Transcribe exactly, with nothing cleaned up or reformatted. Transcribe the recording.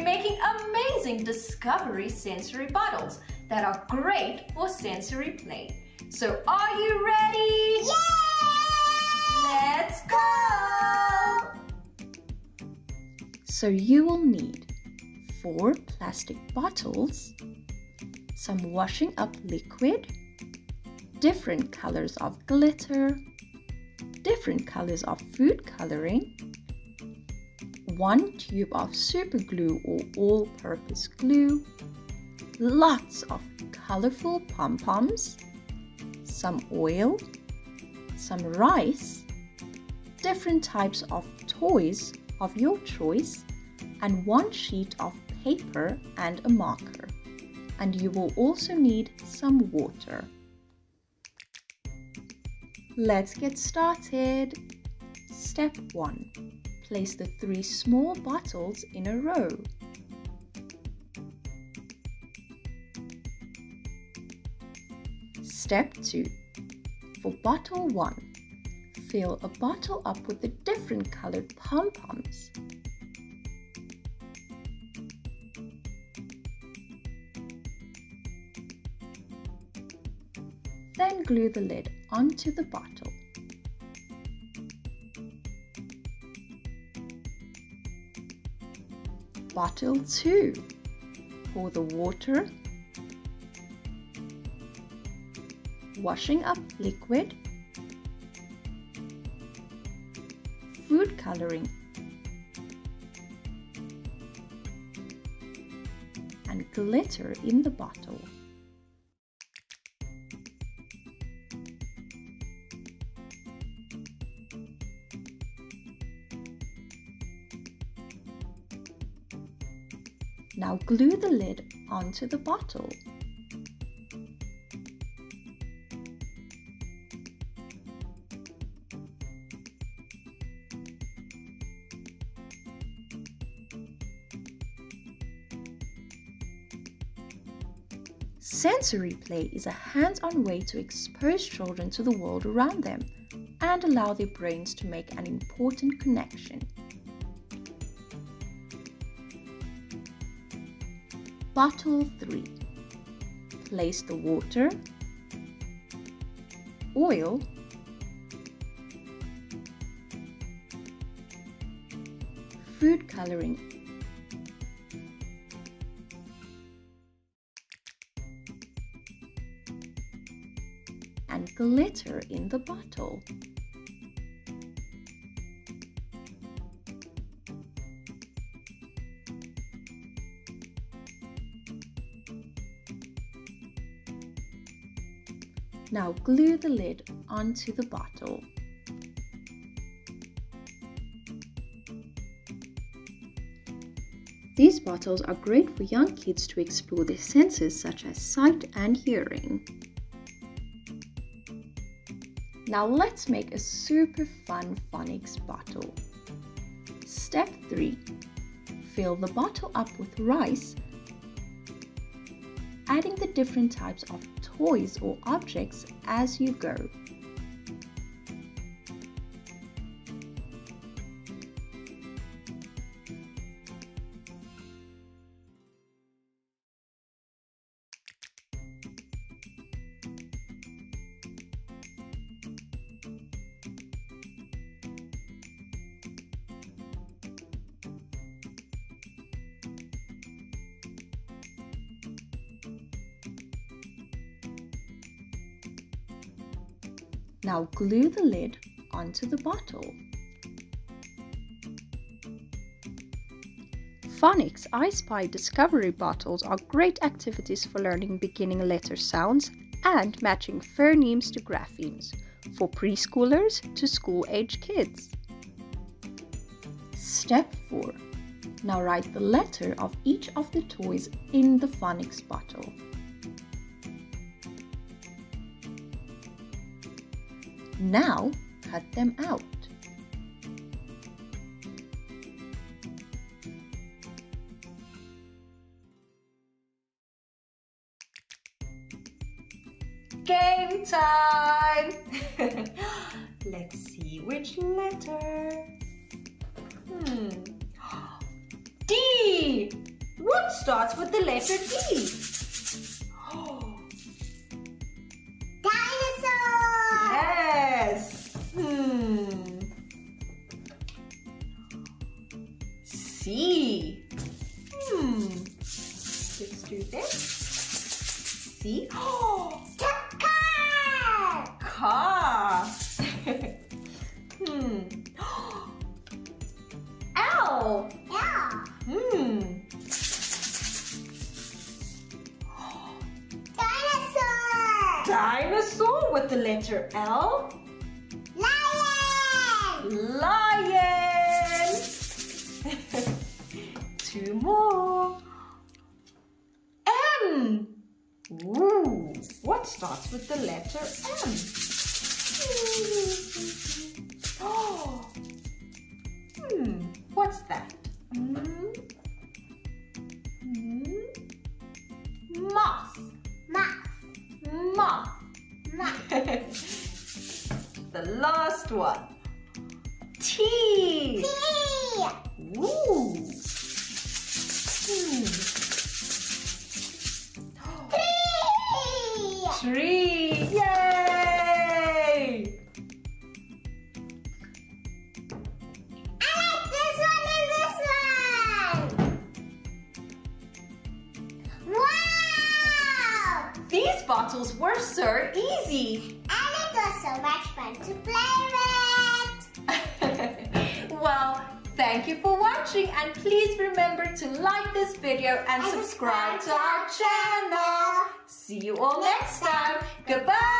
be making amazing Discovery sensory bottles that are great for sensory play. So are you ready? Yeah! Let's go! So you will need four plastic bottles, some washing up liquid, different colors of glitter, different colors of food coloring, one tube of super glue or all-purpose glue, lots of colorful pom-poms, some oil, some rice, different types of toys of your choice, and one sheet of paper and a marker. And you will also need some water. Let's get started. Step one. Place the three small bottles in a row. Step two. For bottle one, fill a bottle up with the different colored pom-poms. Then glue the lid onto the bottle. Bottle two, pour the water, washing up liquid, food coloring, and glitter in the bottle. Now glue the lid onto the bottle. Sensory play is a hands-on way to expose children to the world around them and allow their brains to make an important connection. Bottle three. Place the water, oil, food coloring, and glitter in the bottle. Now glue the lid onto the bottle. These bottles are great for young kids to explore their senses such as sight and hearing. Now let's make a super fun phonics bottle. Step three. Fill the bottle up with rice, adding the different types of toys or objects as you go. Now glue the lid onto the bottle. Phonics I Spy Discovery bottles are great activities for learning beginning letter sounds and matching phonemes to graphemes for preschoolers to school-age kids. Step four. Now write the letter of each of the toys in the phonics bottle. Now, cut them out. Game time! Let's see which letter. Hmm. D! starts with the letter T. Dinosaur! Yes! Hmm. C. Hmm. Let's do this. C. Oh! Car! Car! Hmm. L. L. Hmm. Dinosaur! Dinosaur with the letter L. Lion! Lion! Two more. M. Ooh, what starts with the letter M? Oh. Hmm, what's that? Mm. Mm. Moth. Moth. Moth. Moth. The last one. T. T. Ooh. Hmm. Tree. Tree. Yay! Bottles were so easy. And it was so much fun to play with. Well, thank you for watching, and please remember to like this video and, and subscribe, subscribe to our channel. channel. See you all next, next time. time. Goodbye.